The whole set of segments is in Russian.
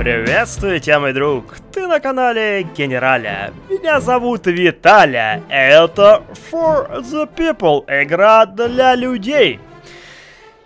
Приветствую тебя, мой друг! Ты на канале Генераля. Меня зовут Виталя. Это For the People, игра для людей.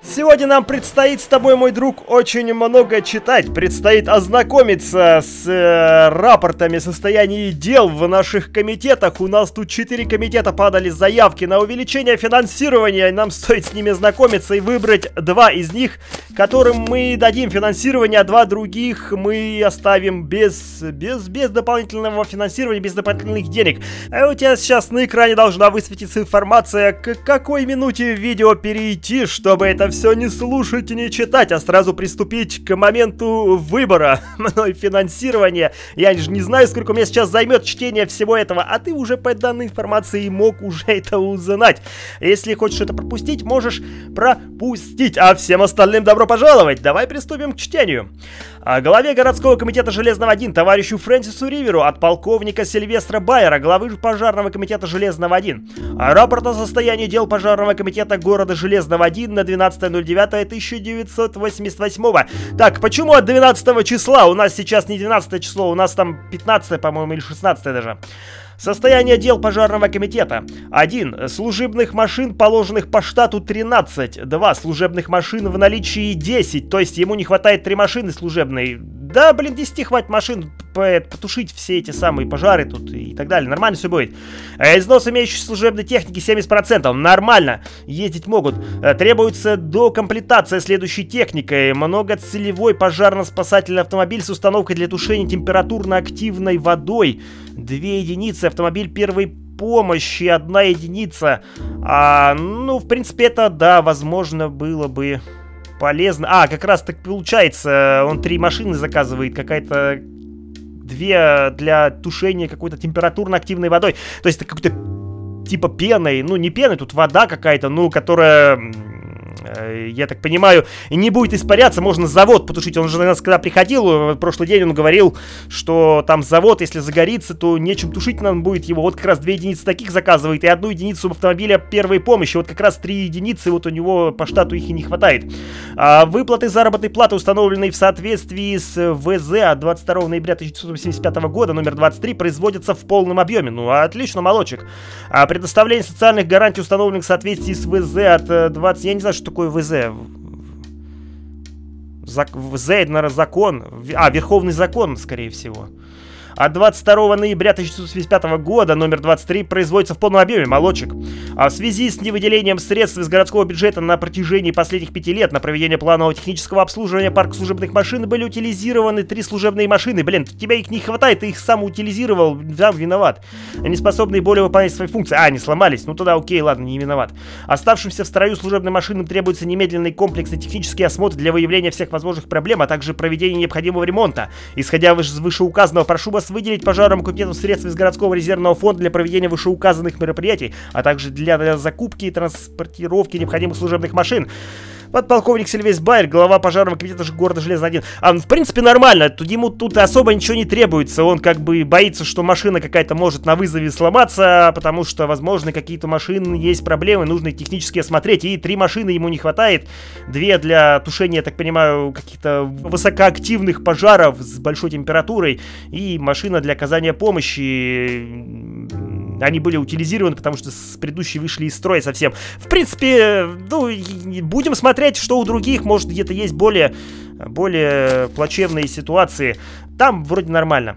Сегодня нам предстоит с тобой, мой друг, очень много читать. Предстоит ознакомиться с рапортами состояния дел в наших комитетах. У нас тут 4 комитета подали заявки на увеличение финансирования. Нам стоит с ними знакомиться и выбрать 2 из них, которым мы дадим финансирование, а 2 других мы оставим без дополнительного финансирования, без дополнительных денег. А у тебя сейчас на экране должна высветиться информация, к какой минуте видео перейти, чтобы это все не слушать и не читать, а сразу приступить к моменту выбора мной финансирования. Я же не знаю, сколько у меня сейчас займет чтение всего этого, а ты уже по данной информации мог уже это узнать. Если хочешь что-то пропустить, можешь пропустить. А всем остальным добро пожаловать. Давай приступим к чтению. О главе городского комитета Железного-1 товарищу Фрэнсису Риверу от полковника Сильвестра Байера, главы пожарного комитета Железного-1. Рапорт о состоянии дел пожарного комитета города Железного-1 на 12.09.1988. Так, почему от 12 числа? У нас сейчас не 12 число, у нас там 15, по-моему, или 16 даже. Состояние дел пожарного комитета. 1. Служебных машин, положенных по штату, 13. 2. Служебных машин в наличии 10. То есть ему не хватает 3 машины служебной. Да, блин, 10 хватит машин потушить все эти самые пожары тут и так далее. Нормально все будет. Износ имеющейся служебной техники 70%. Нормально. Ездить могут. Требуется докомплектация следующей техникой. Многоцелевой пожарно-спасательный автомобиль с установкой для тушения температурно-активной водой. 2 единицы. Автомобиль первой помощи. 1 единица. Ну, в принципе, это, да, возможно, было бы полезно. Как раз так получается. Он 3 машины заказывает. Какая-то... 2 для тушения какой-то температурно-активной водой. То есть это какой-то типа пеной. Ну, не пеной, тут вода какая-то, ну, которая... я так понимаю, не будет испаряться, можно завод потушить. Он же на нас когда приходил, в прошлый день он говорил, что там завод, если загорится, то нечем тушить нам будет его. Вот как раз 2 единицы таких заказывает и 1 единицу автомобиля первой помощи. Вот как раз 3 единицы, вот у него по штату их и не хватает. Выплаты заработной платы, установленные в соответствии с ВЗ от 22 ноября 1975 года, номер 23, производятся в полном объеме. Ну, отлично, молодчик. Предоставление социальных гарантий, установленных в соответствии с ВЗ от 20... Я не знаю, что такое ВЗ. ВЗ, наверное, закон. Верховный закон, скорее всего. От 22 ноября 1975 года, номер 23, производится в полном объеме, молодчик. В связи с невыделением средств из городского бюджета на протяжении последних 5 лет на проведение планового технического обслуживания парка служебных машин были утилизированы 3 служебные машины. Блин, тебе их не хватает, ты их сам утилизировал, да, виноват. Не способные более выполнять свои функции. Они сломались, ну тогда окей, ладно, не виноват. Оставшимся в строю служебным машинам требуется немедленный комплексный технический осмотр для выявления всех возможных проблем, а также проведение необходимого ремонта. Исходя из вышеуказанного, прошу вас выделить пожарному комитету средства из городского резервного фонда для проведения вышеуказанных мероприятий, а также для закупки и транспортировки необходимых служебных машин. Подполковник Сильвестр Байер, глава пожарного комитета города Железный-1. В принципе, нормально. Ему тут особо ничего не требуется. Он как бы боится, что машина какая-то может на вызове сломаться, потому что, возможно, какие-то машины есть проблемы, нужно их технически осмотреть. И 3 машины ему не хватает. 2 для тушения, я так понимаю, каких-то высокоактивных пожаров с большой температурой. И машина для оказания помощи... Они были утилизированы, потому что с предыдущей вышли из строя совсем. В принципе, ну, будем смотреть, что у других. Может, где-то есть более плачевные ситуации. Там вроде нормально.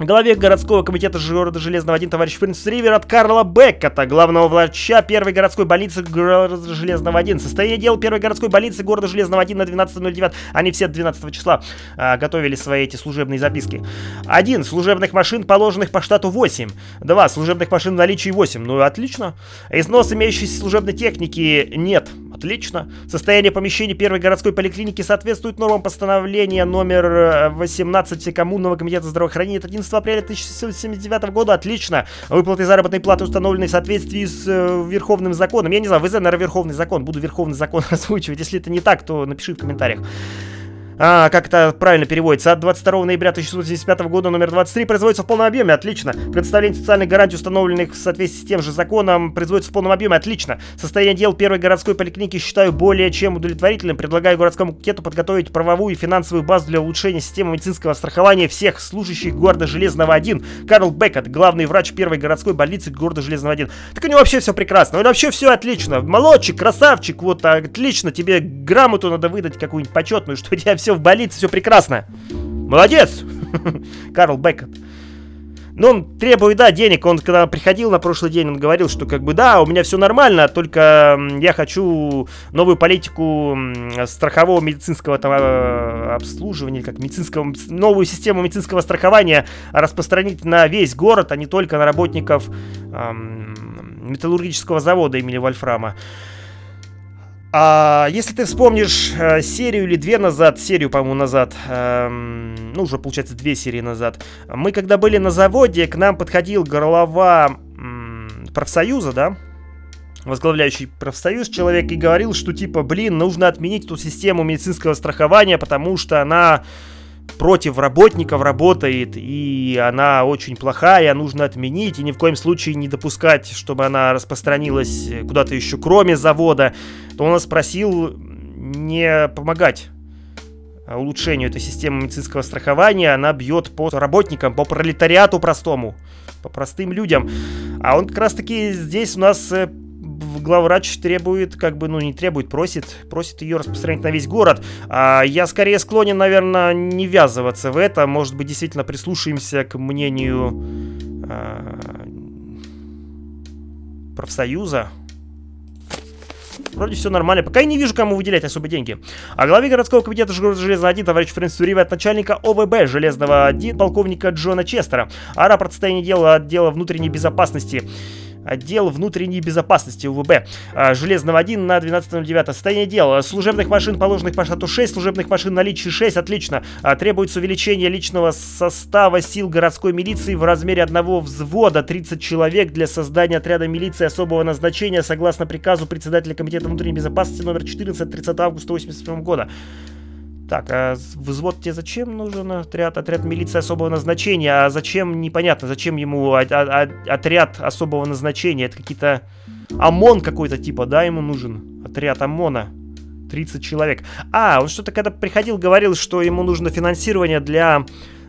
Главе городского комитета города Железного-1 товарищ Фрэнсис Ривер от Карла Беккета, главного врача первой городской больницы города Железного-1. Состояние дел первой городской больницы города Железного-1 на 12.09. Они все 12 числа готовили свои эти служебные записки. 1. Служебных машин, положенных по штату 8. 2. Служебных машин в наличии 8. Ну, отлично. Износ имеющейся служебной техники нет. Отлично. Состояние помещений первой городской поликлиники соответствует нормам постановления номер 18 Всекоммунного комитета здравоохранения 11 апреля 1979 года. Отлично. Выплаты заработной платы установлены в соответствии с Верховным законом. Я не знаю, ВЗ, наверное, Верховный закон. Буду Верховный закон озвучивать. Если это не так, то напиши в комментариях. как это правильно переводится, от 22 ноября 1675 года номер 23 производится в полном объеме, отлично. Предоставление социальных гарантий, установленных в соответствии с тем же законом, производится в полном объеме, отлично. Состояние дел первой городской поликлиники считаю более чем удовлетворительным. Предлагаю городскому букету подготовить правовую и финансовую базу для улучшения системы медицинского страхования всех служащих города Железного 1. Карл Беккет, главный врач первой городской больницы города Железного 1. Так у него вообще все прекрасно, у него вообще все отлично. Молодчик, красавчик, вот отлично, тебе грамоту надо выдать какую-нибудь почетную, что у тебя все в больнице, все прекрасно. Молодец, Карл Беккет. Но он требует, да, денег. Он, когда приходил на прошлый день, он говорил, что как бы, да, у меня все нормально, только я хочу новую политику страхового медицинского там, обслуживания, как медицинского, новую систему медицинского страхования распространить на весь город, а не только на работников металлургического завода имени Вольфрама. А если ты вспомнишь серию или две назад, серию, по-моему, назад, ну, уже, получается, две серии назад, мы, когда были на заводе, к нам подходил глава профсоюза, да, возглавляющий профсоюз человек, и говорил, что, типа, блин, нужно отменить эту систему медицинского страхования, потому что она против работников работает, и она очень плохая, нужно отменить, и ни в коем случае не допускать, чтобы она распространилась куда-то еще, кроме завода. То он нас просил не помогать улучшению этой системы медицинского страхования, она бьет по работникам, по пролетариату простому, по простым людям. А он как раз таки здесь у нас... главврач требует, как бы, ну не требует, просит ее распространить на весь город. А я скорее склонен, наверное, не ввязываться в это. Может быть, действительно прислушаемся к мнению профсоюза. Вроде все нормально. Пока я не вижу, кому выделять особо деньги. О главе городского комитета города Железного 1 товарищ Фрэнсису Ривер от начальника ОВБ Железного 1 полковника Джона Честера. А рапорт состояния дела отдела внутренней безопасности. Отдел внутренней безопасности УВБ Железного 1 на 12.09. Состояние дела. Служебных машин, положенных по штату 6, служебных машин наличие 6, отлично. Требуется увеличение личного состава сил городской милиции в размере одного взвода 30 человек для создания отряда милиции особого назначения согласно приказу председателя комитета внутренней безопасности номер 14 30 августа 1987 года. Так, а взвод тебе зачем нужен отряд? Отряд милиции особого назначения. А зачем, непонятно, зачем ему отряд особого назначения? Это какие-то... ОМОН какой-то типа, да, ему нужен? Отряд ОМОНа. 30 человек. А, он что-то когда приходил, говорил, что ему нужно финансирование для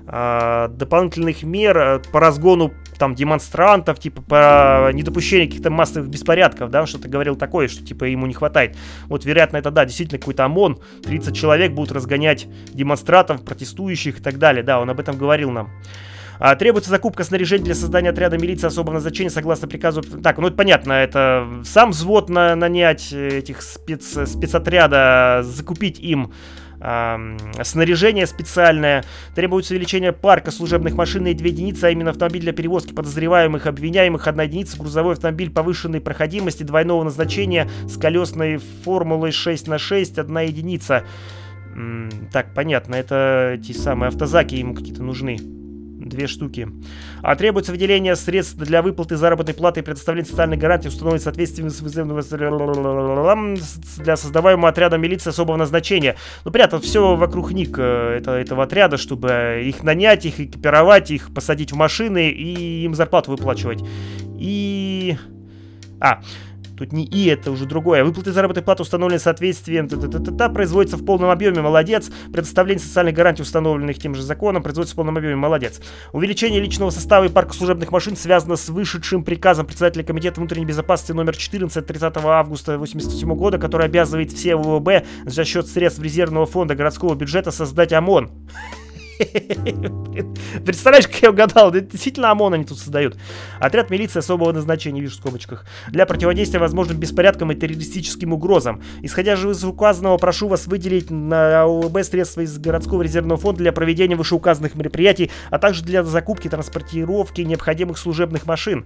дополнительных мер по разгону там демонстрантов, типа по недопущению каких-то массовых беспорядков, да, что-то говорил такое, что типа ему не хватает. Вот, вероятно, это, да, действительно какой-то ОМОН, 30 человек будут разгонять демонстрантов, протестующих и так далее, да, он об этом говорил нам. Требуется закупка снаряжения для создания отряда милиции особого назначения согласно приказу... Так, ну это понятно, это сам взвод нанять этих спецотряда, закупить им... снаряжение специальное. Требуется увеличение парка служебных машин на 2 единицы, а именно автомобиль для перевозки подозреваемых, обвиняемых 1 единица, грузовой автомобиль повышенной проходимости двойного назначения с колесной формулой 6 на 6, 1 единица. Так, понятно, это те самые автозаки ему какие-то нужны. 2 штуки. А требуется выделение средств для выплаты заработной платы и предоставления социальных гарантий, установленных в соответствии с вызовом для создаваемого отряда милиции особого назначения. Ну, понятно, все вокруг них этого отряда, чтобы их нанять, их экипировать, их посадить в машины и им зарплату выплачивать. И... А... Тут не «и», это уже другое. Выплаты заработной платы установлены в соответствии, производится в полном объеме, молодец. Предоставление социальных гарантий, установленных тем же законом, производится в полном объеме, молодец. Увеличение личного состава и парка служебных машин связано с вышедшим приказом председателя комитета внутренней безопасности номер 14 30 августа 1987 года, который обязывает все ОВБ за счет средств резервного фонда городского бюджета создать ОМОН. Представляешь, как я угадал, это действительно ОМОН они тут создают. Отряд милиции особого назначения, вижу в скобочках, для противодействия возможным беспорядкам и террористическим угрозам. Исходя же из указанного, прошу вас выделить на ОВБ средства из городского резервного фонда для проведения вышеуказанных мероприятий, а также для закупки, транспортировки необходимых служебных машин.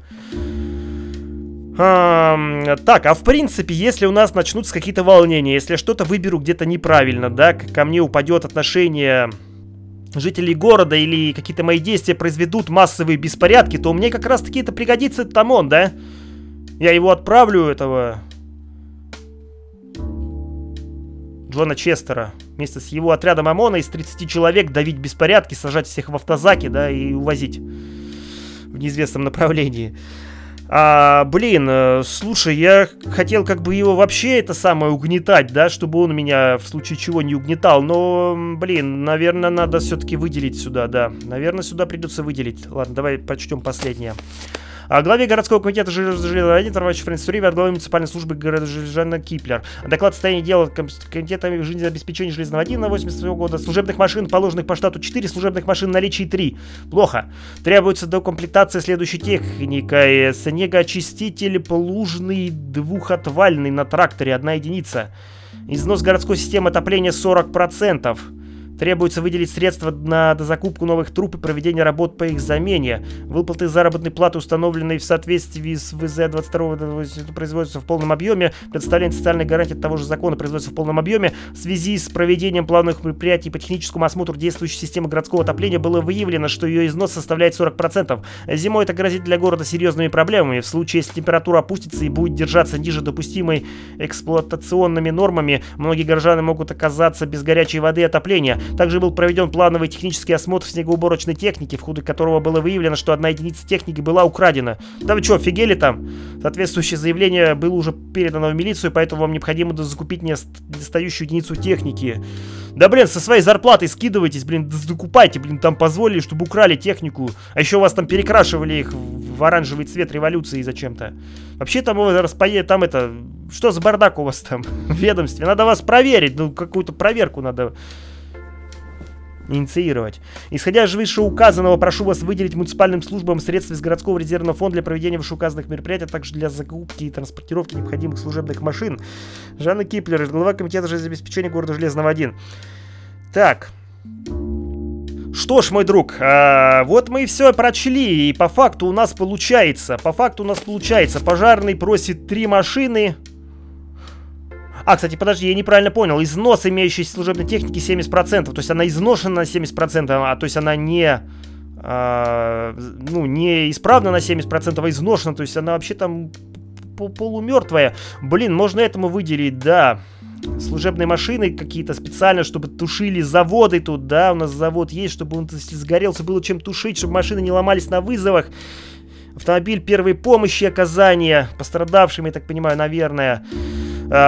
Так, а в принципе, если у нас начнутся какие-то волнения, если я что-то выберу где-то неправильно, да, ко мне упадет отношение... жителей города или какие-то мои действия произведут массовые беспорядки, то мне как раз таки это пригодится, там он, да? Я его отправлю, этого Джона Честера, вместе с его отрядом ОМОНа из 30 человек давить беспорядки, сажать всех в автозаки, да, и увозить в неизвестном направлении. Слушай, я хотел как бы его вообще это самое угнетать, да, чтобы он меня в случае чего не угнетал, но, наверное, надо все-таки выделить сюда, да. Наверное, сюда придется выделить. Ладно, давай почтем последнее. О главе городского комитета Железного Вестника, товарищу Фрэнсису Риверу, от главы муниципальной службы города Жанна Киплер. Доклад о состоянии дела комитета жизнеобеспечения Железного Вестника на 87 года. Служебных машин, положенных по штату 4, служебных машин в наличии 3. Плохо. Требуется докомплектация следующей техникой. Снегоочиститель плужный двухотвальный на тракторе, 1 единица. Износ городской системы отопления 40%. Требуется выделить средства на закупку новых труб и проведение работ по их замене. Выплаты заработной платы, установленные в соответствии с ВЗ-22, производятся в полном объеме. Предоставление социальной гарантии от того же закона производится в полном объеме. В связи с проведением плановых мероприятий по техническому осмотру действующей системы городского отопления было выявлено, что ее износ составляет 40%. Зимой это грозит для города серьезными проблемами. В случае, если температура опустится и будет держаться ниже допустимой эксплуатационными нормами, многие горожане могут оказаться без горячей воды и отопления. Также был проведен плановый технический осмотр снегоуборочной техники, в ходе которого было выявлено, что 1 единица техники была украдена. Да вы что, офигели там? Соответствующее заявление было уже передано в милицию, поэтому вам необходимо закупить недостающую единицу техники. Да блин, со своей зарплатой скидывайтесь, блин, закупайте, блин, там позволили, чтобы украли технику. А еще вас там перекрашивали их в оранжевый цвет революции зачем-то. Вообще там у вас там это... Что за бардак у вас там в ведомстве? Надо вас проверить, ну какую-то проверку надо... инициировать. Исходя из вышеуказанного, прошу вас выделить муниципальным службам средства из городского резервного фонда для проведения вышеуказанных мероприятий, а также для закупки и транспортировки необходимых служебных машин. Жанна Киплер, глава комитета жизнеобеспечения города Железного 1. Так. Что ж, мой друг, вот мы и все прочли, и по факту у нас получается. Пожарный просит 3 машины... кстати, подожди, я неправильно понял. Износ имеющейся служебной техники 70%. То есть она изношена на 70%, то есть она не исправна на 70%, а изношена. То есть она вообще там полумертвая. Блин, можно этому выделить, да. Служебные машины какие-то специально, чтобы тушили заводы тут, да. У нас завод есть, чтобы он сгорелся, было чем тушить, чтобы машины не ломались на вызовах. Автомобиль первой помощи, оказание пострадавшим, я так понимаю, наверное...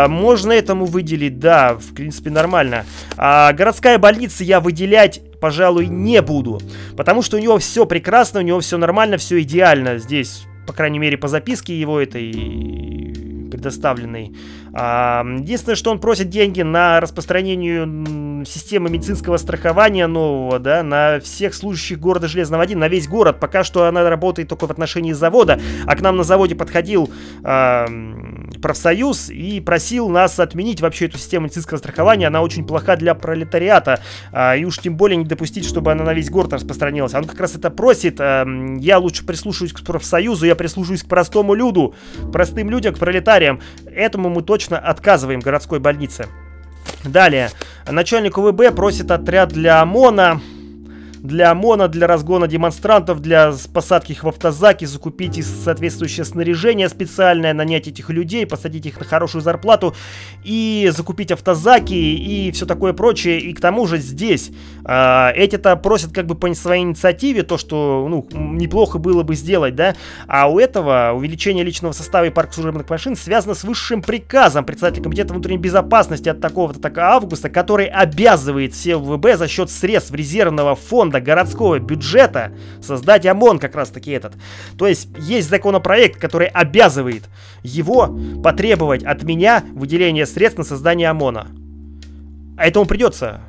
Можно этому выделить, да, в принципе нормально. Городская больница я выделять, пожалуй, не буду, потому что у него все прекрасно, у него все нормально, все идеально. Здесь, по крайней мере, по записке его этой предоставленной. Единственное, что он просит деньги на распространение системы медицинского страхования нового, да, на всех служащих города Железного 1, на весь город. Пока что она работает только в отношении завода, а к нам на заводе подходил... профсоюз и просил нас отменить вообще эту систему медицинского страхования. Она очень плоха для пролетариата. И уж тем более не допустить, чтобы она на весь город распространилась. Он как раз это просит. Я лучше прислушаюсь к профсоюзу, я прислушаюсь к простому люду, простым людям, к пролетариям. Этому мы точно отказываем городской больнице. Далее. Начальник УВБ просит отряд для ОМОНа. Для разгона демонстрантов, для посадки их в автозаки, закупить соответствующее снаряжение специальное, нанять этих людей, посадить их на хорошую зарплату и закупить автозаки и все такое прочее. И к тому же здесь эти-то просят как бы по своей инициативе то, что ну, неплохо было бы сделать, да. А у этого увеличение личного состава и парк служебных машин связано с высшим приказом председателя комитета внутренней безопасности от такого-то августа, который обязывает все УВБ за счет средств резервного фонда городского бюджета создать ОМОН, как раз таки этот. То есть есть законопроект, который обязывает его потребовать от меня выделение средств на создание ОМОНа. А этому придется.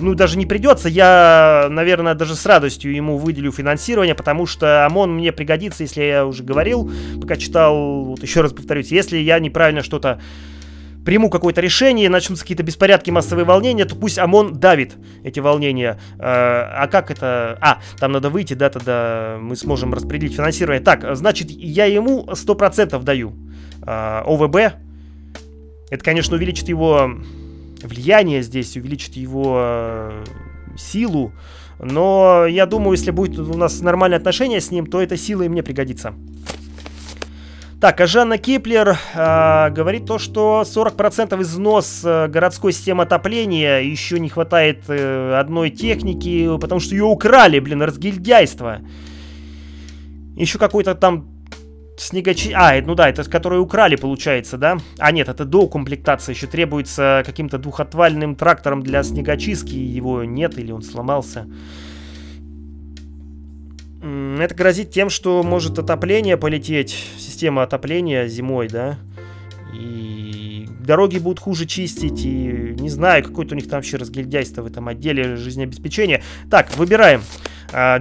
Ну, даже не придется, я, наверное, даже с радостью ему выделю финансирование, потому что ОМОН мне пригодится, если я уже говорил, пока читал, вот еще раз повторюсь, если я неправильно что-то приму какое-то решение, начнутся какие-то беспорядки, массовые волнения, то пусть ОМОН давит эти волнения. Как это... там надо выйти, да, тогда мы сможем распределить финансирование. Так, значит, я ему 100% даю ОВБ. Это, конечно, увеличит его влияние здесь, увеличит его силу. Но я думаю, если будет у нас нормальное отношение с ним, то эта сила и мне пригодится. Так, а Жанна Киплер говорит то, что 40% износ городской системы отопления, еще не хватает одной техники, потому что ее украли, блин, разгильдяйство. Еще какой-то там снегочи... А, ну да, это которые украли, получается, да? А нет, это до комплектации еще требуется каким-то двухотвальным трактором для снегочистки, его нет или он сломался. Это грозит тем, что может отопление полететь, система отопления зимой, да, и дороги будут хуже чистить, и не знаю, какое-то у них там вообще разгильдяйство в этом отделе жизнеобеспечения. Так, выбираем.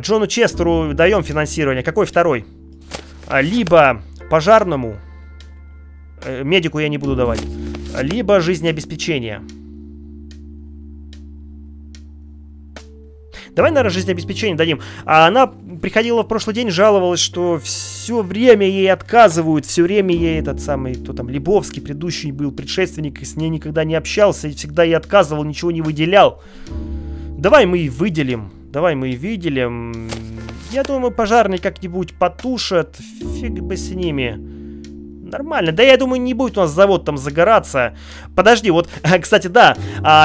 Джону Честеру даем финансирование. Какой второй? Либо пожарному, медику я не буду давать, либо жизнеобеспечение. Давай, наверное, жизнеобеспечение дадим. А она приходила в прошлый день, жаловалась, что все время ей отказывают, все время ей этот самый, кто там, Лебовский, предыдущий был предшественник, и с ней никогда не общался, и всегда ей отказывал, ничего не выделял. Давай мы и выделим, давай мы и выделим. Я думаю, пожарный как-нибудь потушат, фиг бы с ними. Нормально. Да я думаю, не будет у нас завод там загораться. Подожди, вот, кстати, да,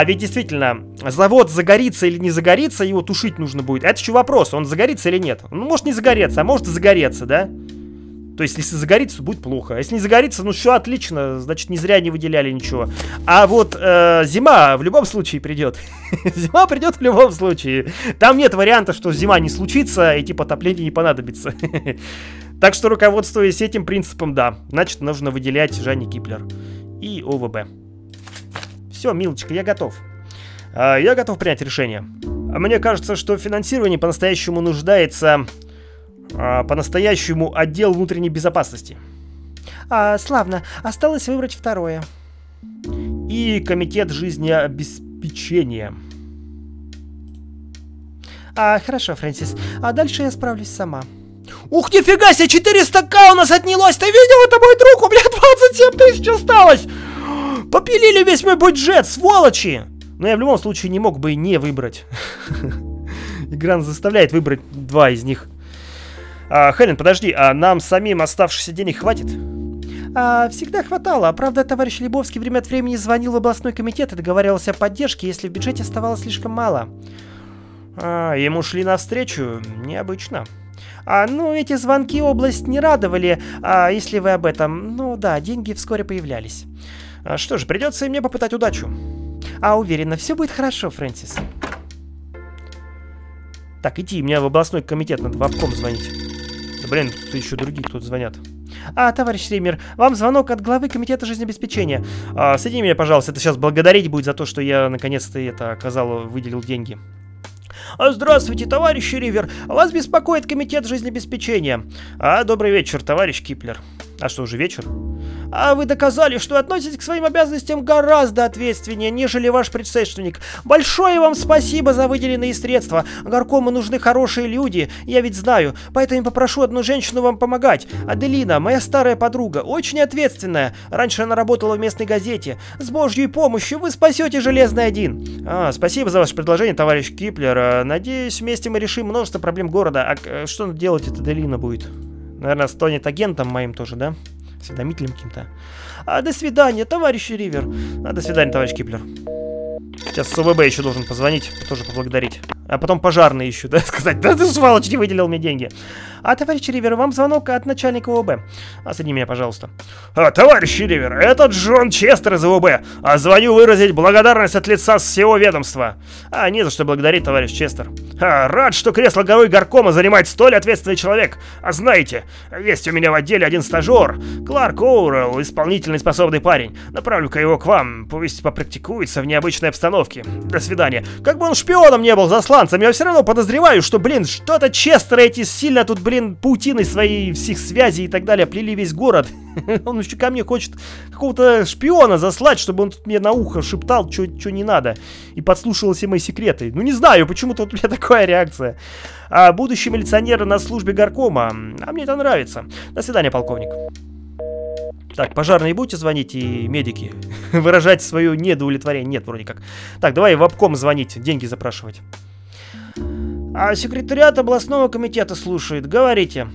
ведь действительно, завод загорится или не загорится, его тушить нужно будет. Это еще вопрос, он загорится или нет. Ну, может не загореться, а может загореться, да? То есть, если загорится, то будет плохо. Если не загорится, ну все отлично, значит, не зря не выделяли ничего. А вот зима в любом случае придет. Зима придет в любом случае. Там нет варианта, что зима не случится, и типа отопление не понадобится. Так что, руководствуясь этим принципом, да, значит, нужно выделять Жанне Киплер и ОВБ. Все, милочка, я готов. Я готов принять решение. Мне кажется, что финансирование по-настоящему нуждается... по-настоящему отдел внутренней безопасности. Славно. Осталось выбрать второе. И комитет жизнеобеспечения. Хорошо, Фрэнсис. А дальше я справлюсь сама. Ух, нифига себе, 400 000 у нас отнялось. Ты видел, это мой друг, у меня 27 000 осталось. Попилили весь мой бюджет, сволочи. Но я в любом случае не мог бы не выбрать. Игра заставляет выбрать два из них. Хелен, подожди, а нам самим оставшихся денег хватит? Всегда хватало. Правда, товарищ Лебовский время от времени звонил в областной комитет и договаривался о поддержке, если в бюджете оставалось слишком мало. Ему шли навстречу? Необычно. Ну, эти звонки область не радовали, если вы об этом. Ну да, деньги вскоре появлялись. Что же, придется и мне попытать удачу. Уверена, все будет хорошо, Фрэнсис. Так, иди, мне в областной комитет надо в обком звонить. Блин, тут еще другие тут звонят. Товарищ Ример, вам звонок от главы комитета жизнеобеспечения. Соедини меня, пожалуйста, это сейчас благодарить будет за то, что я наконец-то это оказал, выделил деньги. Здравствуйте, товарищ Ривер, вас беспокоит комитет жизнеобеспечения. Добрый вечер, товарищ Киплер. А что, уже вечер? Вы доказали, что относитесь к своим обязанностям гораздо ответственнее, нежели ваш предшественник. Большое вам спасибо за выделенные средства. Горкому нужны хорошие люди, я ведь знаю. Поэтому попрошу одну женщину вам помогать. Аделина, моя старая подруга, очень ответственная. Раньше она работала в местной газете. С божьей помощью вы спасете Железный-1. Спасибо за ваше предложение, товарищ Киплер. Надеюсь, вместе мы решим множество проблем города. А что делать эта Аделина будет? Наверное, станет агентом моим тоже, да? Осведомителем каким-то. До свидания, товарищ Ривер. До свидания, товарищ Киплер. Сейчас с ОВБ еще должен позвонить, тоже поблагодарить. А потом пожарный еще, да, сказать: да ты, сволочь, не выделил мне деньги. Товарищ Ривер, вам звонок от начальника ОВБ. Соедини меня, пожалуйста. Товарищ Ривер, это Джон Честер из ОВБ. Звоню выразить благодарность от лица всего ведомства. Не за что благодарить, товарищ Честер. Рад, что кресло главы горкома занимает столь ответственный человек. Знаете, есть у меня в отделе один стажер, Кларк Оруэлл, исполнительный способный парень. Направлю-ка его к вам, пусть попрактикуется в необычной обстановке. До свидания. Как бы он шпионом не был, засланцем, я все равно подозреваю, что, блин, что-то Честеры эти сильно тут, блин, паутиной своей всех связей и так далее плели весь город. Он еще ко мне хочет какого-то шпиона заслать, чтобы он тут мне на ухо шептал, что не надо, и подслушивал все мои секреты. Ну не знаю, почему-то вот у меня такая реакция. Будущий милиционер на службе горкома, мне это нравится. До свидания, полковник. Так, пожарные будете звонить и медики? Выражать свое неудовлетворение? Нет, вроде как. Так, давай в обком звонить, деньги запрашивать. Секретариат областного комитета слушает, говорите.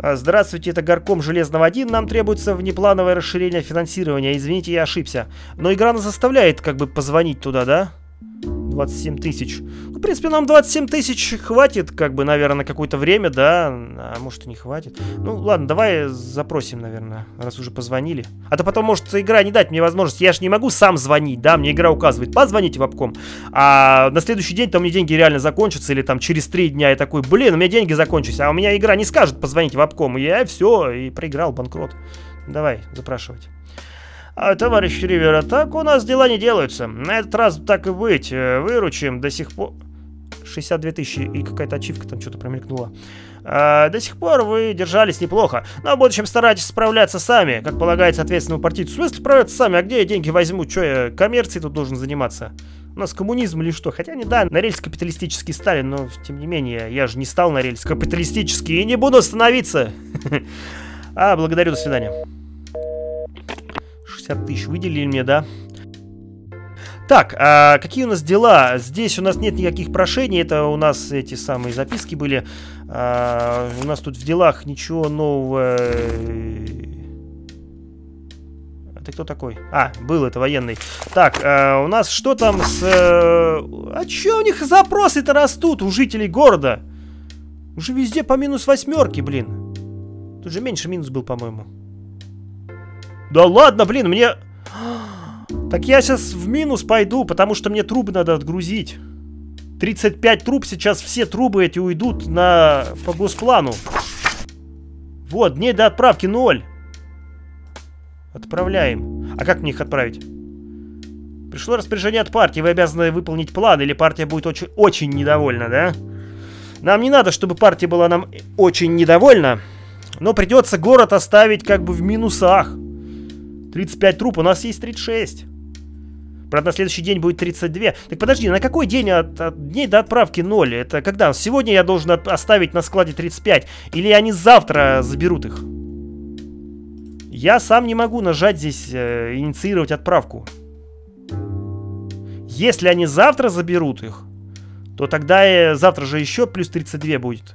Здравствуйте, это горком Железного-1. Нам требуется внеплановое расширение финансирования. Извините, я ошибся. Но игра нас заставляет как бы позвонить туда, да? 27 тысяч. В принципе, нам 27 тысяч хватит, как бы, наверное, на какое-то время, да? А может и не хватит. Ну, ладно, давай запросим, наверное, раз уже позвонили. А то потом может игра не дать мне возможность. Я ж не могу сам звонить, да? Мне игра указывает, позвоните в обком. А на следующий день там мне деньги реально закончатся. Или там через 3 дня я такой, блин, у меня деньги закончились. А у меня игра не скажет, позвоните в обком. И я все, и проиграл, банкрот. Давай, запрашивать. А, товарищ Ривера, так у нас дела не делаются. На этот раз так и быть. Выручим до сих пор... 62 тысячи и какая-то ачивка там что-то промелькнула. До сих пор вы держались неплохо. Но в будущем старайтесь справляться сами, как полагается ответственному партийцу. В смысле справляться сами? А где я деньги возьму? Что я коммерцией тут должен заниматься? У нас коммунизм или что? Хотя не, да, на рельс капиталистический стали, но тем не менее, я же не стал на рельс капиталистический и не буду остановиться. А, благодарю, до свидания. 60 тысяч выделили мне, да? Так, а какие у нас дела? Здесь у нас нет никаких прошений, это у нас эти самые записки были. У нас тут в делах ничего нового. А ты кто такой? А, был это военный. Так, у нас что там с... А чё у них запросы-то растут у жителей города? Уже везде по -8, блин. Тут же меньше минус был, по-моему. Да ладно, блин, мне... Так я сейчас в минус пойду, потому что мне трубы надо отгрузить. 35 труб, сейчас все трубы эти уйдут на... по госплану. Вот, дней до отправки 0. Отправляем. А как мне их отправить? Пришло распоряжение от партии, вы обязаны выполнить план, или партия будет очень недовольна, да? Нам не надо, чтобы партия была нам очень недовольна, но придется город оставить как бы в минусах. 35 труп, у нас есть 36. Правда, на следующий день будет 32. Так подожди, на какой день от дней до отправки 0? Это когда? Сегодня я должен оставить на складе 35. Или они завтра заберут их? Я сам не могу нажать здесь инициировать отправку. Если они завтра заберут их, то тогда завтра же еще плюс 32 будет.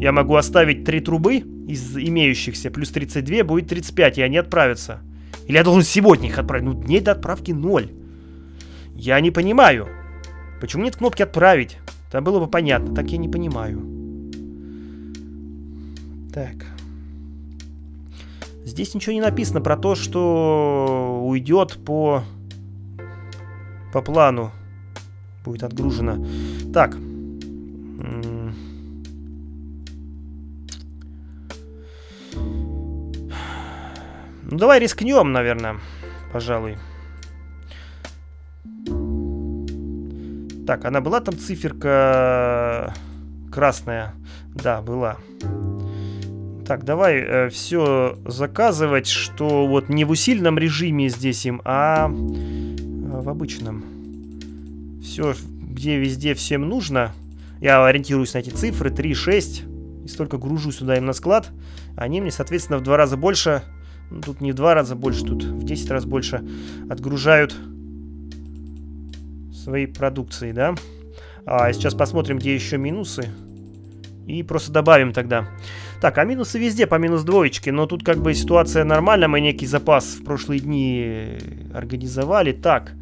Я могу оставить 3 трубы из имеющихся. Плюс 32 будет 35, и они отправятся. Или я должен сегодня их отправить? Ну, дней до отправки 0. Я не понимаю. Почему нет кнопки «Отправить»? Там было бы понятно. Так я не понимаю. Так. Здесь ничего не написано про то, что уйдет по плану. Будет отгружено. Так. Ну, давай рискнем, наверное, пожалуй. Так, она была там циферка красная? Да, была. Так, давай все заказывать, что вот не в усиленном режиме здесь им, а в обычном. Все, где везде всем нужно. Я ориентируюсь на эти цифры, 3, 6. И столько гружу сюда им на склад. Они мне, соответственно, в 2 раза больше... Тут не в 2 раза больше, тут в 10 раз больше отгружают свои продукции, да? А сейчас посмотрим, где еще минусы. И просто добавим тогда. Так, а минусы везде по -2. Но тут как бы ситуация нормальная. Мы некий запас в прошлые дни организовали. Так.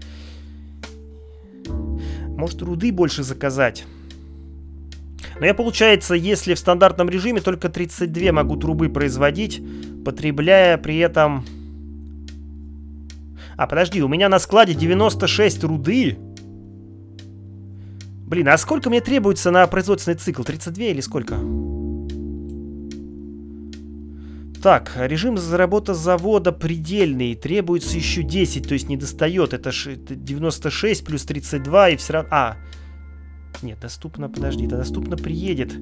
Может, руды больше заказать? Но я, получается, если в стандартном режиме только 32 могу трубы производить, потребляя при этом... А, подожди, у меня на складе 96 руды. Блин, а сколько мне требуется на производственный цикл? 32 или сколько? Так, режим работы завода предельный. Требуется еще 10, то есть не достает. Это 96 плюс 32 и все равно... А... Нет, доступно, подожди, это доступно приедет.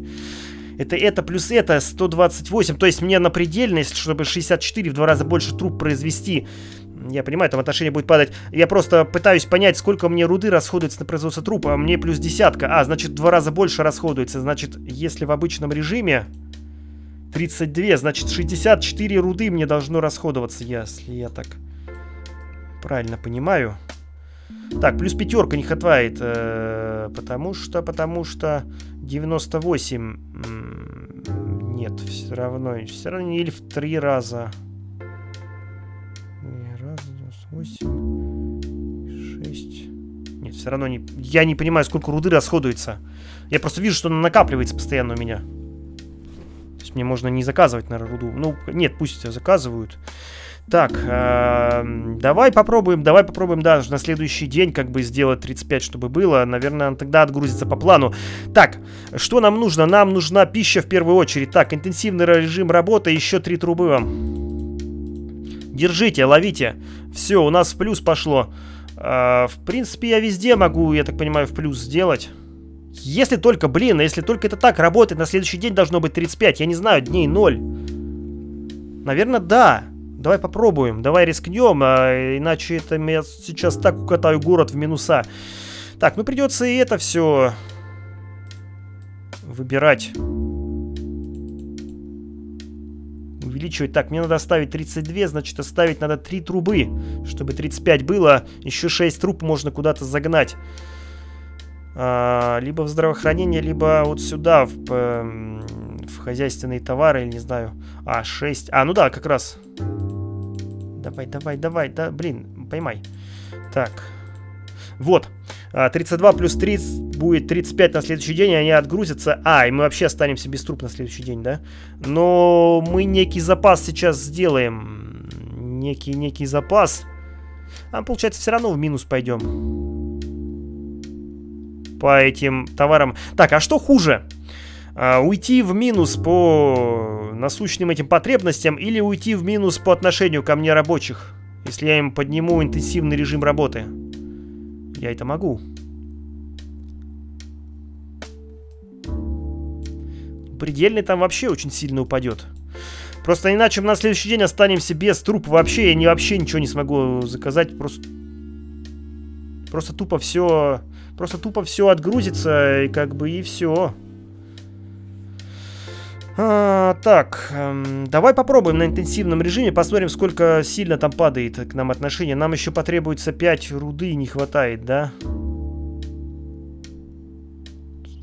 Это плюс это, 128. То есть мне на предельность, чтобы 64 в 2 раза больше труб произвести. Я понимаю, там отношение будет падать. Я просто пытаюсь понять, сколько мне руды расходуется на производство труб. А мне плюс 10. А, значит, в 2 раза больше расходуется. Значит, если в обычном режиме 32, значит, 64 руды мне должно расходоваться. Если я так правильно понимаю. Так, плюс 5 не хватает, потому что 98. Нет, все равно Ниль в 3 раза. 1, 2, 8, 6. Нет, все равно не... Я не понимаю, сколько руды расходуется. Я просто вижу, что она накапливается постоянно у меня. То есть мне можно не заказывать, наверное, руду. Ну, нет, пусть заказывают. Так, давай попробуем, даже на следующий день как бы сделать 35, чтобы было. Наверное, он тогда отгрузится по плану. Так, что нам нужно? Нам нужна пища в первую очередь. Так, интенсивный режим работы, еще 3 трубы вам. Держите, ловите. Все, у нас в плюс пошло. В принципе, я везде могу, я так понимаю, в плюс сделать. Если только, блин, если только это так работает, на следующий день должно быть 35. Я не знаю, дней 0. Наверное, да. Давай попробуем, давай рискнем, иначе это я сейчас так укатаю город в минуса. Так, ну придется и это все выбирать. Увеличивать. Так, мне надо оставить 32, значит оставить надо 3 трубы, чтобы 35 было. Еще 6 труб можно куда-то загнать. Либо в здравоохранение, либо вот сюда, в хозяйственные товары, или не знаю. 6. Ну да, как раз... Давай, да, блин, поймай. Так, вот, 32 плюс 30 будет 35 на следующий день, и они отгрузятся. И мы вообще останемся без труб на следующий день, да? Но мы некий запас сейчас сделаем. Некий запас. Получается, все равно в минус пойдем по этим товарам. Так, а что хуже? Уйти в минус по насущным этим потребностям или уйти в минус по отношению ко мне рабочих, если я им подниму интенсивный режим работы? Я это могу. Предельный там вообще очень сильно упадет. Просто иначе мы на следующий день останемся без труб вообще. Я вообще ничего не смогу заказать. Просто тупо все отгрузится и как бы и все. Так, давай попробуем на интенсивном режиме, посмотрим, сколько сильно там падает к нам отношение. Нам еще потребуется 5 руды, не хватает, да?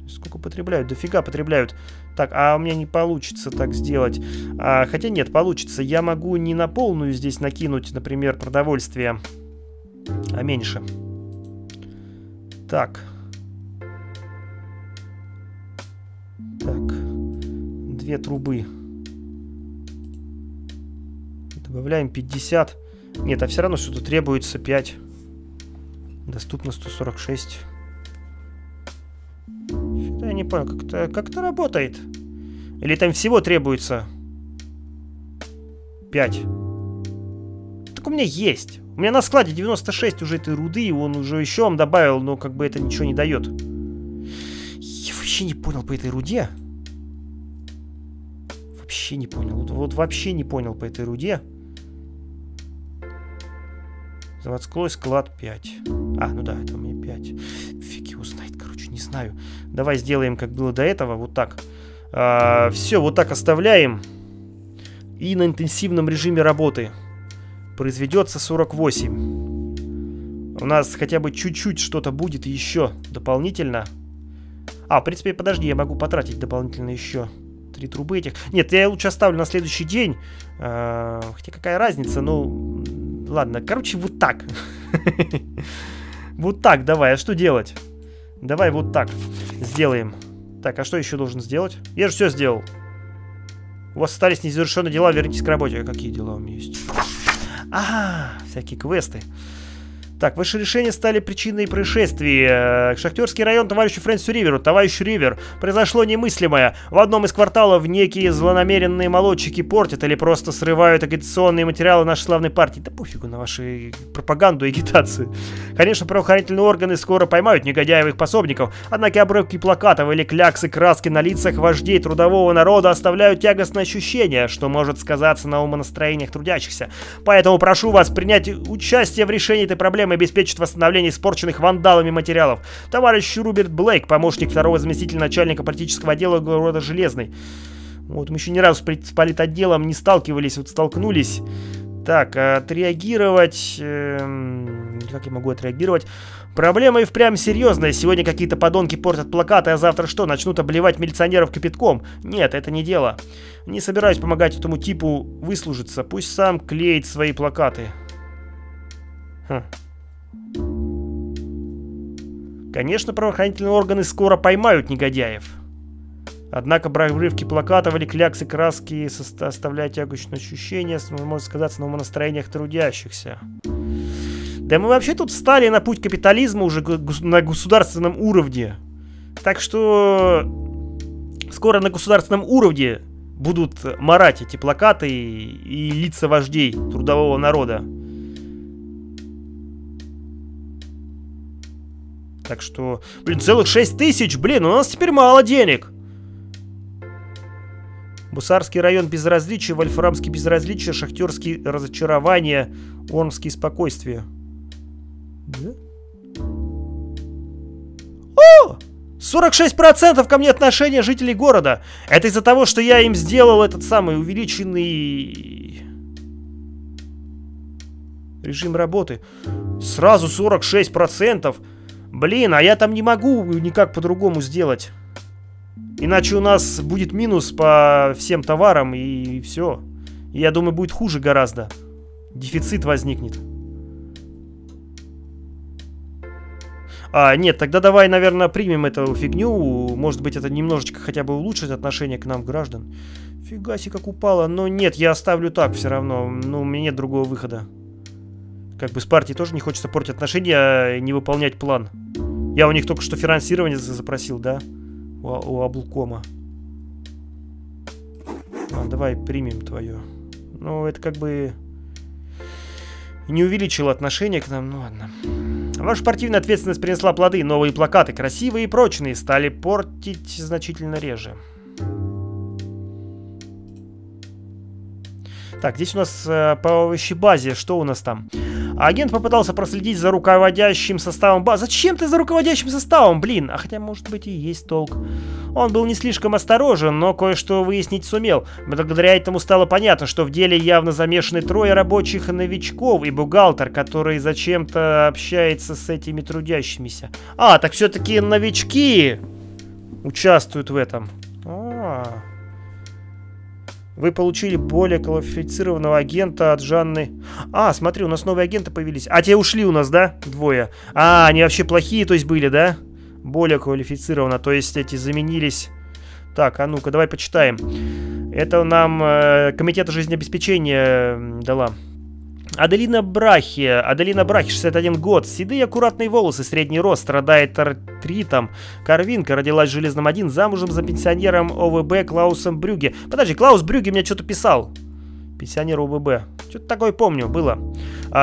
Сколько потребляют? Дофига потребляют. Так, у меня не получится так сделать. Хотя нет, получится. Я могу не на полную здесь накинуть, например, продовольствие, а меньше. Так. Так. 2 трубы. Добавляем 50. Нет, все равно что-то требуется 5. Доступно 146. Что-то я не понял, как-то работает. Или там всего требуется 5. Так у меня есть. У меня на складе 96 уже этой руды, и он уже еще вам добавил, но как бы это ничего не дает. Я вообще не понял по этой руде. Вообще не понял. Вот вообще не понял по этой руде. Заводской склад 5. Ну да, это у меня 5. Фиг его знает, короче, не знаю. Давай сделаем, как было до этого, вот так. Все, вот так оставляем. И на интенсивном режиме работы произведется 48. У нас хотя бы чуть-чуть что-то будет еще дополнительно. В принципе, подожди, я могу потратить дополнительно еще 3 трубы этих. Нет, я лучше оставлю на следующий день. Хотя какая разница, ну... Ладно, короче, вот так. Вот так давай, что делать? Давай вот так сделаем. Так, что еще должен сделать? Я же все сделал. У вас остались незавершенные дела, вернитесь к работе. Какие дела у меня есть? Всякие квесты. Так, ваши решения стали причиной происшествий. Шахтерский район товарищу Фрэнсису Риверу. Товарищ Ривер, произошло немыслимое. В одном из кварталов некие злонамеренные молодчики портят или просто срывают агитационные материалы нашей славной партии. Да пофигу на вашу пропаганду и агитацию. Конечно, правоохранительные органы скоро поймают негодяев их пособников. Однако обрывки плакатов или кляксы краски на лицах вождей трудового народа оставляют тягостное ощущение, что может сказаться на умонастроениях трудящихся. Поэтому прошу вас принять участие в решении этой проблемы, обеспечит восстановление испорченных вандалами материалов. Товарищ Руберт Блейк, помощник второго заместителя начальника политического отдела города Железный. Вот мы еще ни разу с политотделом не сталкивались, вот столкнулись. Так, отреагировать... как я могу отреагировать. Проблема и впрямь серьезная. Сегодня какие-то подонки портят плакаты, а завтра что, начнут обливать милиционеров кипятком? Нет, это не дело. Не собираюсь помогать этому типу выслужиться. Пусть сам клеит свои плакаты. Хм. Конечно, правоохранительные органы скоро поймают негодяев. Однако обрывки плакатов или кляксы краски оставляют тягучное ощущение, может сказаться, на умонастроениях трудящихся. Да мы вообще тут встали на путь капитализма уже на государственном уровне. Так что скоро на государственном уровне будут марать эти плакаты и лица вождей трудового народа. Так что, блин, целых 6000, блин, у нас теперь мало денег. Бусарский район безразличия, Вольфрамский безразличия, Шахтерский разочарование, Ормский спокойствие. Да? О! 46% ко мне отношения жителей города. Это из-за того, что я им сделал этот самый увеличенный режим работы. Сразу 46%. Блин, а я там не могу никак по-другому сделать. Иначе у нас будет минус по всем товарам и все. Я думаю, будет хуже гораздо. Дефицит возникнет. А, нет, тогда давай, наверное, примем эту фигню. Может быть, это немножечко хотя бы улучшит отношение к нам, граждан. Фига себе, как упало. Но нет, я оставлю так все равно. Ну, у меня нет другого выхода. Как бы с партией тоже не хочется портить отношения и не выполнять план. Я у них только что финансирование запросил, да? У облкома. А, давай примем твое. Ну, это как бы не увеличило отношение к нам. Ну, ладно. Ваша партийная ответственность принесла плоды. Новые плакаты, красивые и прочные, стали портить значительно реже. Так, здесь у нас по овощей базе. Что у нас там? Агент попытался проследить за руководящим составом базы. Зачем ты за руководящим составом, блин? А хотя, может быть, и есть толк. Он был не слишком осторожен, но кое-что выяснить сумел. Благодаря этому стало понятно, что в деле явно замешаны трое рабочих новичков и бухгалтер, который зачем-то общается с этими трудящимися. А, так все-таки новички участвуют в этом. А-а-а. Вы получили более квалифицированного агента от Жанны. А, смотри, у нас новые агенты появились. А те ушли у нас, да? Двое. А, они вообще плохие, то есть, были, да? Более квалифицированно, то есть, эти заменились. Так, а ну-ка, давай почитаем. Это нам комитет жизнеобеспечения дала. Аделина Брахи. Аделина Брахи, 61 год. Седые аккуратные волосы, средний рост, страдает артритом. Корвинка, родилась в Железном-1, замужем за пенсионером ОВБ Клаусом Брюге. Подожди, Клаус Брюге мне что-то писал. Пенсионер ОВБ. Что-то такое помню, было.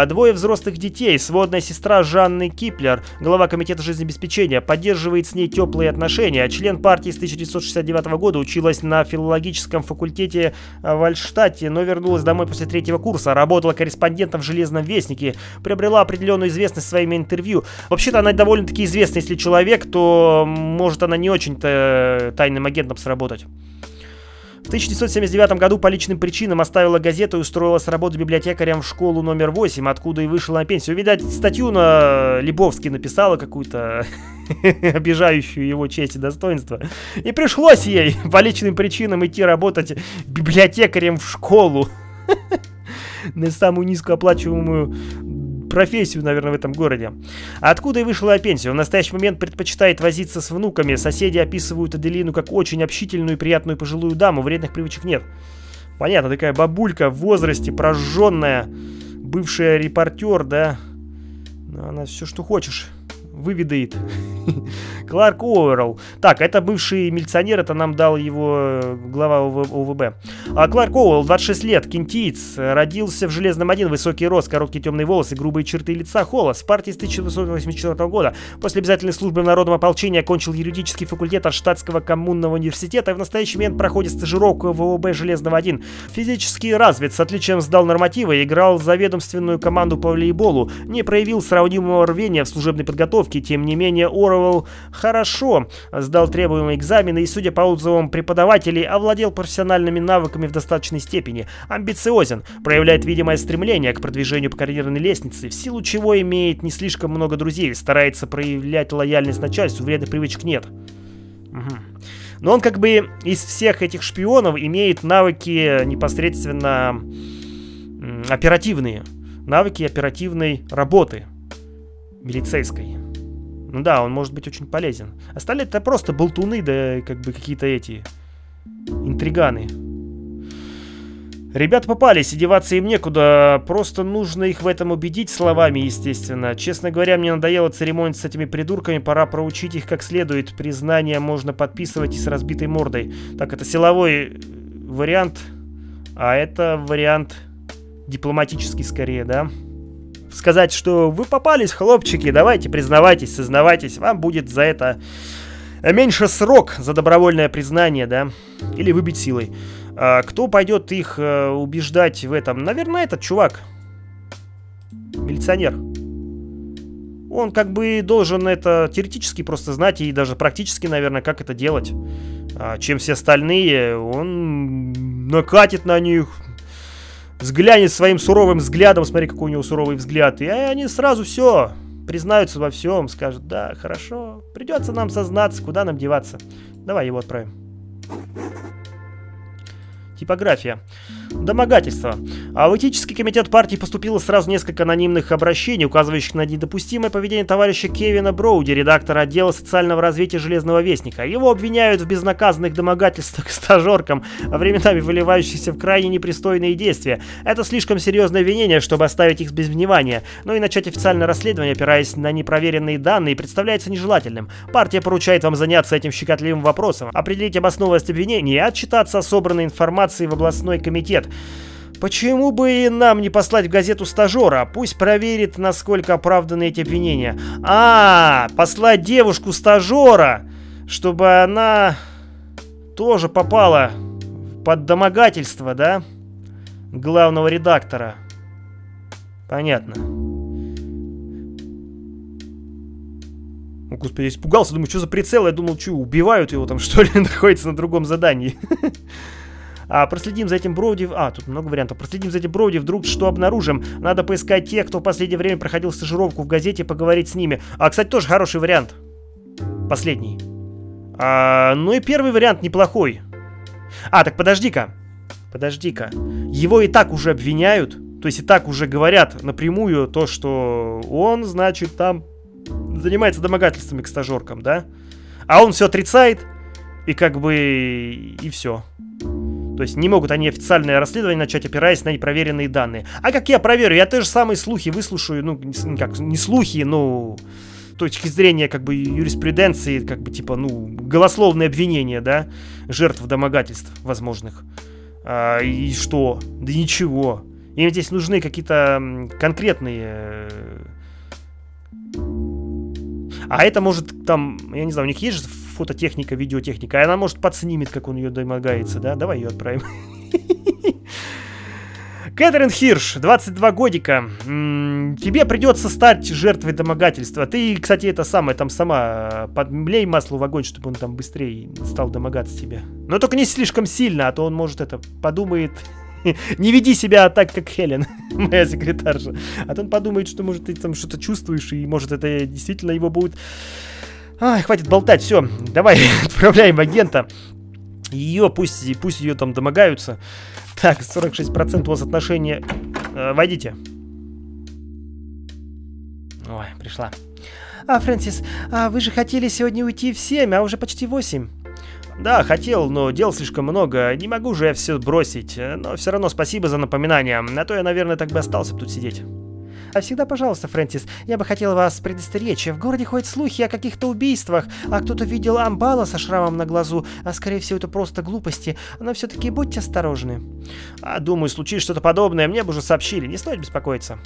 Двое взрослых детей, сводная сестра Жанны Киплер, глава комитета жизнеобеспечения, поддерживает с ней теплые отношения, а член партии с 1969 года, училась на филологическом факультете в Вальштадте, но вернулась домой после 3-го курса, работала корреспондентом в «Железном Вестнике», приобрела определенную известность своими интервью. Вообще-то она довольно-таки известна, если человек, то может она не очень-то тайным агентом сработать. В 1979 году по личным причинам оставила газету и устроилась работать библиотекарем в школу номер 8, откуда и вышла на пенсию. Видать, статью на Лебовский написала какую-то, обижающую его честь и достоинство. И пришлось ей по личным причинам идти работать библиотекарем в школу. На самую низкооплачиваемую профессию, наверное, в этом городе. Откуда и вышла на пенсию. В настоящий момент предпочитает возиться с внуками. Соседи описывают Аделину как очень общительную и приятную пожилую даму. Вредных привычек нет. Понятно, такая бабулька в возрасте, прожженная, бывшая репортер, да. Но она все, что хочешь, выведает. Кларк Оруэлл. Так, это бывший милиционер, это нам дал его глава ОВБ. Кларк Оруэлл, 26 лет, кентиец, родился в Железном-1, высокий рост, короткие темные волосы, грубые черты лица, холост. В партии с 1984 года. После обязательной службы в народном ополчении окончил юридический факультет от штатского коммунного университета и в настоящий момент проходит стажировку в ОВБ Железного-1. Физически развит, с отличием сдал нормативы, играл за ведомственную команду по волейболу, не проявил сравнимого рвения в служебной подготовке, подготовки. Тем не менее, Оруэлл хорошо сдал требуемые экзамены и, судя по отзывам преподавателей, овладел профессиональными навыками в достаточной степени, амбициозен, проявляет видимое стремление к продвижению по карьерной лестнице, в силу чего имеет не слишком много друзей, старается проявлять лояльность начальству, вредных привычек нет. Но он как бы из всех этих шпионов имеет навыки непосредственно оперативные. Навыки оперативной работы милицейской. Ну да, он может быть очень полезен. Остальные это просто болтуны, да как бы какие-то эти интриганы. Ребята попались, и деваться им некуда, просто нужно их в этом убедить словами, естественно. Честно говоря, мне надоело церемониться с этими придурками, пора проучить их как следует. Признание можно подписывать и с разбитой мордой. Так, это силовой вариант, а это вариант дипломатический скорее, да? Сказать, что вы попались, хлопчики, давайте, признавайтесь, сознавайтесь, вам будет за это меньше срок, за добровольное признание, да? Или выбить силой. Кто пойдет их убеждать в этом? Наверное, этот чувак. Милиционер. Он как бы должен это теоретически просто знать и даже практически, наверное, как это делать. Чем все остальные, он накатит на них, взглянет своим суровым взглядом, смотри, какой у него суровый взгляд, и они сразу все признаются во всем, скажут, да, хорошо, придется нам сознаться, куда нам деваться. Давай его отправим. Типография. Домогательство. А в этический комитет партии поступило сразу несколько анонимных обращений, указывающих на недопустимое поведение товарища Кевина Броуди, редактора отдела социального развития «Железного Вестника». Его обвиняют в безнаказанных домогательствах к стажеркам, временами выливающихся в крайне непристойные действия. Это слишком серьезное обвинение, чтобы оставить их без внимания, но и начать официальное расследование, опираясь на непроверенные данные, представляется нежелательным. Партия поручает вам заняться этим щекотливым вопросом, определить обоснованность обвинений и отчитаться о собранной информации в областной комитет. Почему бы и нам не послать в газету стажера? Пусть проверит, насколько оправданы эти обвинения. Послать девушку стажера, чтобы она тоже попала под домогательство, да? Главного редактора. Понятно. Господи, я испугался, думаю, что за прицел? Я думал, что убивают его там, что ли, находится на другом задании. Проследим за этим Броуди... Тут много вариантов. Проследим за этим Броуди, вдруг что обнаружим. Надо поискать тех, кто в последнее время проходил стажировку в газете, поговорить с ними. Кстати, тоже хороший вариант. Последний. Ну и первый вариант неплохой. Так подожди-ка. Его и так уже обвиняют. То есть и так уже говорят напрямую то, что он, значит, там занимается домогательствами к стажеркам, да? А он все отрицает. И как бы... и все. То есть не могут они официальное расследование начать, опираясь на непроверенные данные. А как я проверю? Я те же самые слухи выслушаю, ну, как, не слухи, но точки зрения, как бы, юриспруденции, как бы, типа, ну, голословные обвинения, да, жертв домогательств возможных. И что? Да ничего. Им здесь нужны какие-то конкретные... это может, там, я не знаю, у них есть же... фототехника, видеотехника, и она, может, подснимет, как он ее домогается, да? Давай ее отправим. Кэтрин Хирш, 22 годика. Тебе придется стать жертвой домогательства. Ты, кстати, это самое, там сама подмлей масло в огонь, чтобы он там быстрее стал домогаться тебе. Но только не слишком сильно, а то он, может, это, подумает... Не веди себя так, как Хелен, моя секретарша. А то он подумает, что, может, ты там что-то чувствуешь, и, может, это действительно его будет... хватит болтать, все, давай отправляем агента. Ее, пусть ее там домогаются. Так, 46% у вас отношения. Войдите. Ой, пришла. Фрэнсис, вы же хотели сегодня уйти в 7, а уже почти 8. Да, хотел, но дел слишком много. Не могу же я все бросить. Но все равно спасибо за напоминание. А то я, наверное, так бы остался тут сидеть. Всегда пожалуйста, Фрэнсис, я бы хотел вас предостеречь. В городе ходят слухи о каких-то убийствах, кто-то видел амбала со шрамом на глазу, скорее всего, это просто глупости, но все-таки будьте осторожны. Думаю, случилось что-то подобное, мне бы уже сообщили, не стоит беспокоиться.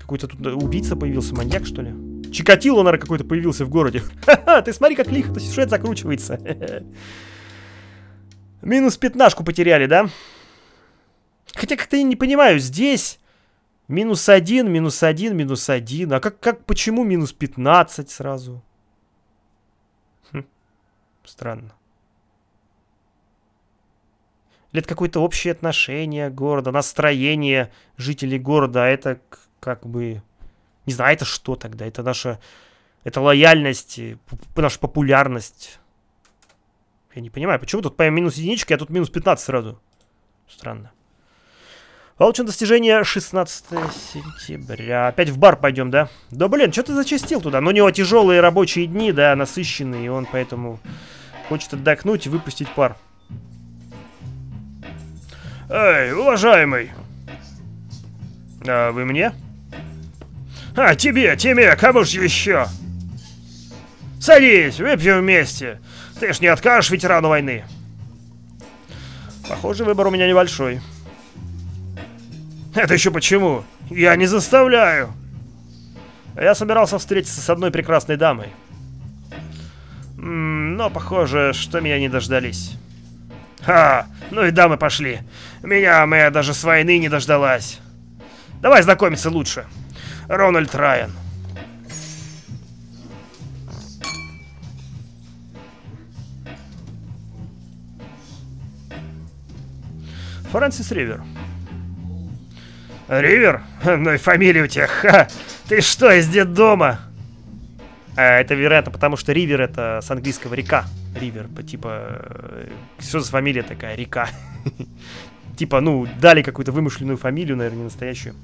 Какой-то тут убийца появился, маньяк, что ли? Чикатило, наверное, какой-то появился в городе. Ха-ха, ты смотри, как лихо, то сюжет закручивается. Минус 15 потеряли, да? Хотя как-то я не понимаю, здесь... Минус один, минус один, минус один. А как почему минус 15 сразу? Странно. Или это какое-то общее отношение города, настроение жителей города. А это как бы... Не знаю, это что тогда? Это наша... Это лояльность, наша популярность. Я не понимаю, почему тут по минус единичке, а тут минус 15 сразу. Странно. Получено достижение 16 сентября. Опять в бар пойдем, да? Да блин, что ты зачастил туда? Но у него тяжелые рабочие дни, да, насыщенные, и он поэтому хочет отдохнуть и выпустить пар. Эй, уважаемый! А вы мне? А, тебе, кому же еще? Садись, выпьем вместе. Ты ж не откажешь ветерану войны. Похоже, выбор у меня небольшой. Это еще почему? Я не заставляю. Я собирался встретиться с одной прекрасной дамой. Но похоже, что меня не дождались. Ха, ну и дамы пошли. Меня даже с войны не дождалась. Давай знакомиться лучше. Рональд Райан. Фрэнсис Ривер. Ривер? Ну и фамилия у тебя, ха! Ты что, из детдома? Это, вероятно, потому что Ривер — это с английского река. Ривер, типа... Что за фамилия такая? Река. Типа, ну, дали какую-то вымышленную фамилию, наверное, не настоящую.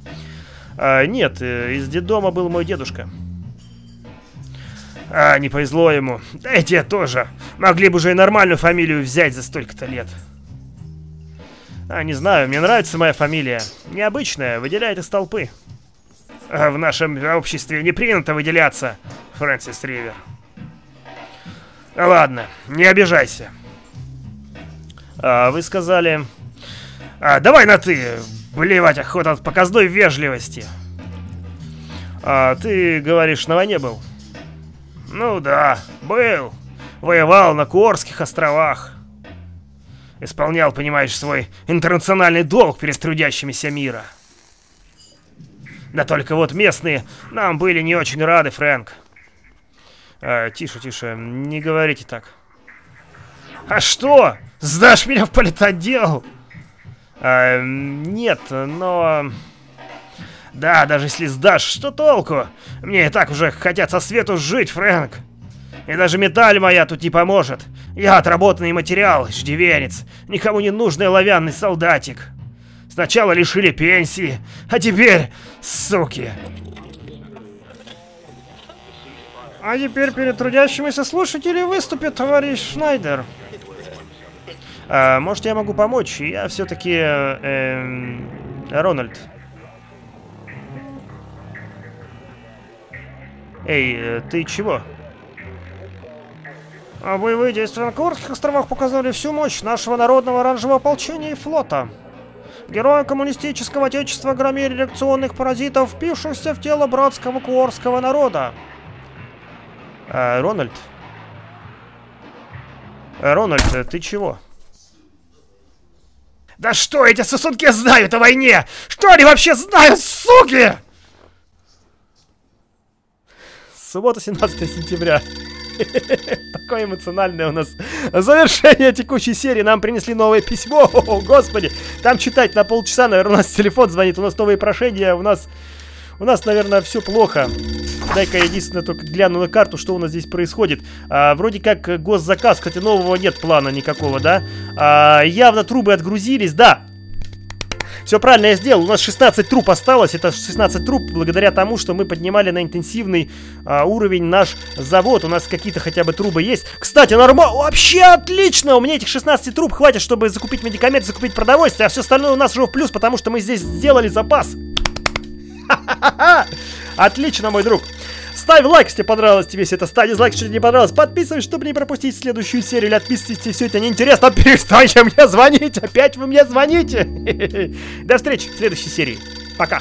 Нет, из детдома был мой дедушка. А, не повезло ему. Да и тебе тоже. Могли бы уже и нормальную фамилию взять за столько-то лет. А, не знаю, мне нравится моя фамилия. Необычная, выделяет из толпы. А в нашем обществе не принято выделяться, Фрэнсис Ривер. Ладно, не обижайся. А, вы сказали... А, давай на «ты». Блевать охота от показной вежливости. А, ты, говоришь, на войне был? Ну да, был. Воевал на Курских островах. Исполнял, понимаешь, свой интернациональный долг перед трудящимися мира. Да только вот местные нам были не очень рады, Фрэнк. Тише, тише, не говорите так. А что? Сдашь меня в политотдел? Нет, но... Да, даже если сдашь, что толку? Мне и так уже хотят со свету жить, Фрэнк. И даже медаль моя тут не поможет. Я отработанный материал, иждивенец, никому не нужный оловянный солдатик. Сначала лишили пенсии, а теперь, суки. А теперь перед трудящимися слушателями выступит товарищ Шнайдер. Может, я могу помочь? Я все-таки Рональд. Эй, ты чего? Боевые действия на Курских островах показали всю мощь нашего народного оранжевого ополчения и флота. Герои коммунистического отечества громили реакционных паразитов, впившихся в тело братского куорского народа. Рональд? Рональд, ты чего? Да что эти сосунки знают о войне? Что они вообще знают, суки? Суббота, 17 сентября. Такое эмоциональное у нас завершение текущей серии. Нам принесли новое письмо. О, господи. Там читать на полчаса, наверное, у нас телефон звонит. У нас новые прошения. У нас, наверное, все плохо. Дай-ка я единственное только гляну на карту, что у нас здесь происходит. Вроде как госзаказ. Кстати, нового нет плана никакого, да? Явно трубы отгрузились. Да. Все правильно я сделал. У нас 16 труб осталось. Это 16 труб благодаря тому, что мы поднимали на интенсивный уровень наш завод. У нас какие-то хотя бы трубы есть. Кстати, нормально. Вообще отлично. У меня этих 16 труб хватит, чтобы закупить медикаменты, закупить продовольствие. А все остальное у нас уже в плюс, потому что мы здесь сделали запас. Отлично, мой друг. Ставь лайк, если понравилось тебе все это. Ставь дизлайк, если не понравилось. Подписывайся, чтобы не пропустить следующую серию. Или отписывайтесь, если все это неинтересно. Перестаньте мне звонить. Опять вы мне звоните. До встречи в следующей серии. Пока.